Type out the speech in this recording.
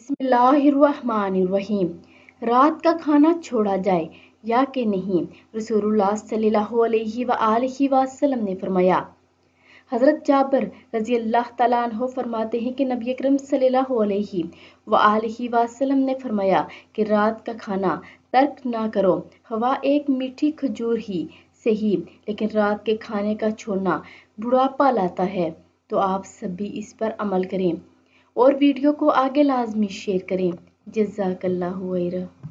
बिस्मिल्लाहिर्रहमानिर्रहीम। रात का खाना छोड़ा जाए या कि नहीं, रसूलुल्लाह सल्लल्लाहु अलैहि वआलिहि वसल्लम ने फरमाया। हज़रत जाबर रज़ी अल्लाह तआला अन्हु फरमाते हैं कि नबी अकरम सल्लल्लाहु अलैहि वआलिहि वसल्लम ने फरमाया कि रात का खाना तर्क ना करो, हवा एक मीठी खजूर ही सही, लेकिन रात के खाने का छोड़ना बुढ़ापा लाता है। तो आप सभी इस पर अमल करें और वीडियो को आगे लाजमी शेयर करें। जज़ाकल्लाहु खैरा।